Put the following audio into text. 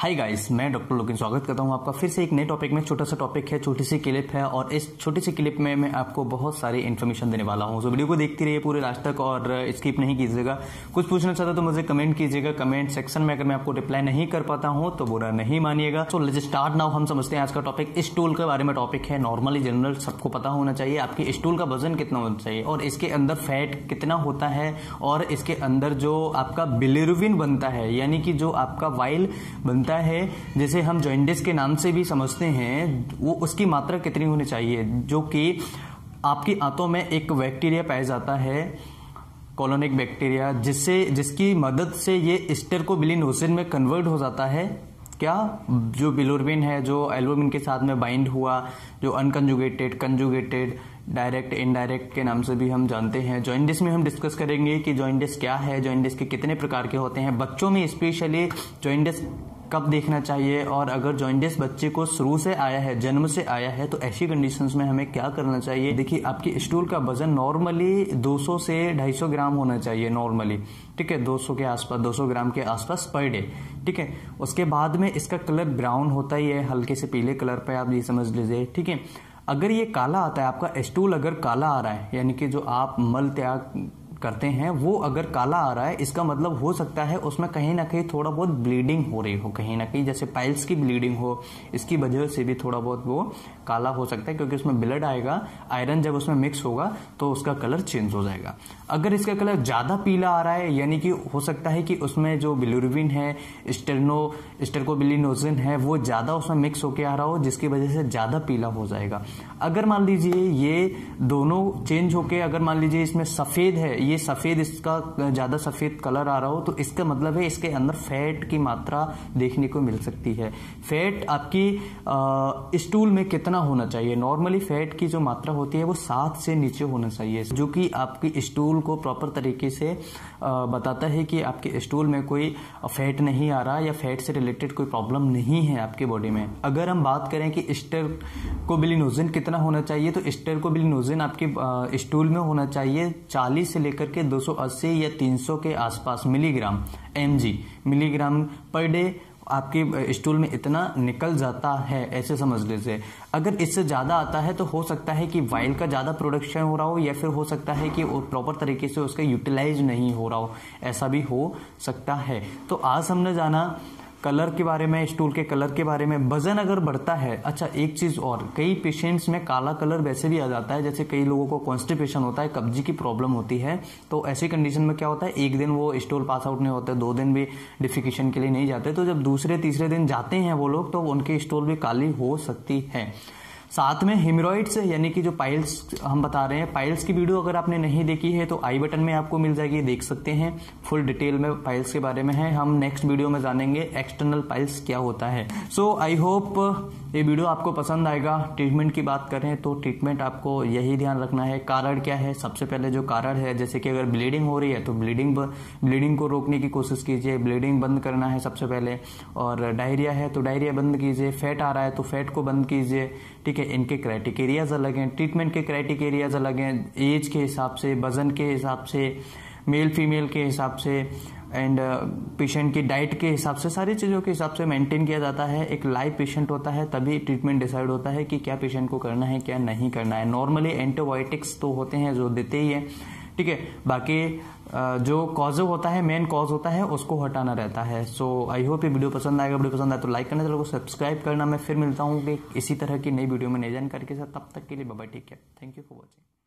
हाय guys, मैं doctor Lokendra स्वागत करता हूं आपका फिर से एक नए टॉपिक में। छोटा सा टॉपिक है, छोटी सी क्लिप है और इस छोटी सी क्लिप में मैं आपको बहुत सारी इन्फॉर्मेशन देने वाला हूं। सो वीडियो को देखते रहिए पूरे लास्ट तक और स्किप नहीं कीजिएगा। कुछ पूछना चाहता तो मुझे कमेंट कीजिएगा कमेंट सेक्शन में। अगर मैं आपको रिप्लाई नहीं कर पाता हूं तो बुरा नहीं मानिएगा। So let's start now. हम समझते हैं आज का टॉपिक। इस टूल के बारे में टॉपिक है। नॉर्मली जनरल सबको पता होना चाहिए आपकी इस टूल का वजन कितना होना चाहिए और इसके अंदर फैट कितना होता है और इसके अंदर जो आपका बिलिरुबिन बनता है यानी कि जो आपका वाइल है जिसे हम जॉइंटिस के नाम से भी समझते हैं, वो उसकी मात्रा कितनी होनी चाहिए। जो कि आपकी आंतों में एक बैक्टीरिया पाया जाता है, कॉलोनिक बैक्टीरिया, जिसकी मदद से ये स्टर को बिलिरुबिन में कन्वर्ट हो जाता है। क्या जो बिलिरुबिन है जो एल्बुमिन के साथ में बाइंड हुआ, जो अनकंजुगेटेड, कंजुगेटेड, डायरेक्ट, इनडायरेक्ट के नाम से भी हम जानते हैं। जॉइंटिस में हम डिस्कस करेंगे कि जॉइंटिस क्या है, जॉइंटिस के कितने प्रकार के होते हैं, बच्चों में स्पेशली जॉइंटिस कब देखना चाहिए और अगर जॉइंटिस बच्चे को शुरू से आया है, जन्म से आया है, तो ऐसी कंडीशंस में हमें क्या करना चाहिए। देखिए, आपकी स्टूल का वजन नॉर्मली 200 से 250 ग्राम होना चाहिए नॉर्मली, ठीक है, 200 के आसपास, 200 ग्राम के आसपास पर डे, ठीक है। उसके बाद में इसका कलर ब्राउन होता ही है, हल्के से पीले कलर पर आप ये समझ लीजिए, ठीक है। अगर ये काला आता है, आपका स्टूल अगर काला आ रहा है यानी कि जो आप मल त्याग करते हैं वो अगर काला आ रहा है, इसका मतलब हो सकता है उसमें कहीं ना कहीं थोड़ा बहुत ब्लीडिंग हो रही हो, कहीं ना कहीं जैसे पाइल्स की ब्लीडिंग हो, इसकी वजह से भी थोड़ा बहुत वो काला हो सकता है क्योंकि उसमें ब्लड आएगा, आयरन जब उसमें मिक्स होगा तो उसका कलर चेंज हो जाएगा। अगर इसका कलर ज़्यादा पीला आ रहा है यानी कि हो सकता है कि उसमें जो बिलिरुबिन है, स्टर्कोबिलिनोजिन है, वो ज़्यादा उसमें मिक्स होकर आ रहा हो जिसकी वजह से ज़्यादा पीला हो जाएगा। अगर मान लीजिए ये दोनों चेंज होकर, अगर मान लीजिए इसमें सफ़ेद है, ये सफ़ेद, इसका ज़्यादा सफ़ेद कलर आ रहा हो, तो इसका मतलब है इसके अंदर फैट की मात्रा देखने को मिल सकती है। फैट आपकी स्टूल में कितना होना चाहिए? नॉर्मली फैट की जो मात्रा होती है वो 7 से नीचे होना चाहिए, जो कि आपकी स्टूल को प्रॉपर तरीके से बताता है कि आपके स्टूल में कोई फैट नहीं आ रहा या फैट से रिलेटेड कोई प्रॉब्लम नहीं है आपके बॉडी में। अगर हम बात करें कि स्टर्कोबिलिनोजिन कितना होना चाहिए, तो स्टर्कोबिलिनोजिन आपके स्टूल में होना चाहिए 40 से लेकर के 280 या 300 के आसपास milligram, mg, milligram per day आपके स्टूल में इतना निकल जाता है, ऐसे समझ लीजिए। अगर इससे ज़्यादा आता है तो हो सकता है कि वाइल का ज़्यादा प्रोडक्शन हो रहा हो या फिर हो सकता है कि वो प्रॉपर तरीके से उसका यूटिलाइज नहीं हो रहा हो, ऐसा भी हो सकता है। तो आज हमने जाना कलर के बारे में, स्टूल के कलर के बारे में। वजन अगर बढ़ता है, अच्छा एक चीज़ और, कई पेशेंट्स में काला कलर वैसे भी आ जाता है, जैसे कई लोगों को कॉन्स्टिपेशन होता है, कब्जी की प्रॉब्लम होती है, तो ऐसी कंडीशन में क्या होता है, एक दिन वो स्टूल पास आउट नहीं होता, 2 दिन भी डिफिकेशन के लिए नहीं जाते, तो जब दूसरे तीसरे दिन जाते हैं वो लोग तो उनकी स्टूल भी काली हो सकती है। साथ में हेमरॉइड्स यानी कि जो पाइल्स हम बता रहे हैं, पाइल्स की वीडियो अगर आपने नहीं देखी है तो आई बटन में आपको मिल जाएगी, देख सकते हैं, फुल डिटेल में पाइल्स के बारे में है। हम नेक्स्ट वीडियो में जानेंगे एक्सटर्नल पाइल्स क्या होता है। सो आई होप ये वीडियो आपको पसंद आएगा। ट्रीटमेंट की बात करें तो ट्रीटमेंट आपको यही ध्यान रखना है, कारण क्या है, सबसे पहले जो कारण है, जैसे कि अगर ब्लीडिंग हो रही है तो ब्लीडिंग को रोकने की कोशिश कीजिए, ब्लीडिंग बंद करना है सबसे पहले, और डायरिया है तो डायरिया बंद कीजिए, फैट आ रहा है तो फैट को बंद कीजिए, ठीक है। इनके क्राइटेरियाज अलग हैं, ट्रीटमेंट के क्राइटेरियाज अलग हैं, एज के हिसाब से, वजन के हिसाब से, मेल फीमेल के हिसाब से एंड पेशेंट की डाइट के हिसाब से, सारी चीज़ों के हिसाब से मेंटेन किया जाता है। एक लाइव पेशेंट होता है तभी ट्रीटमेंट डिसाइड होता है कि क्या पेशेंट को करना है क्या नहीं करना है। नॉर्मली एंटीबायोटिक्स तो होते हैं जो देते ही हैं, ठीक है, बाकी जो कॉज होता है, मेन कॉज होता है, उसको हटाना रहता है। सो आई होप ये वीडियो पसंद आएगा। वीडियो पसंद आए तो लाइक करना, चैनल को सब्सक्राइब करना। मैं फिर मिलता हूँ कि इसी तरह की नई वीडियो में नई जानकारी के साथ, तब तक के लिए बाय, ठीक है, थैंक यू फॉर वॉचिंग।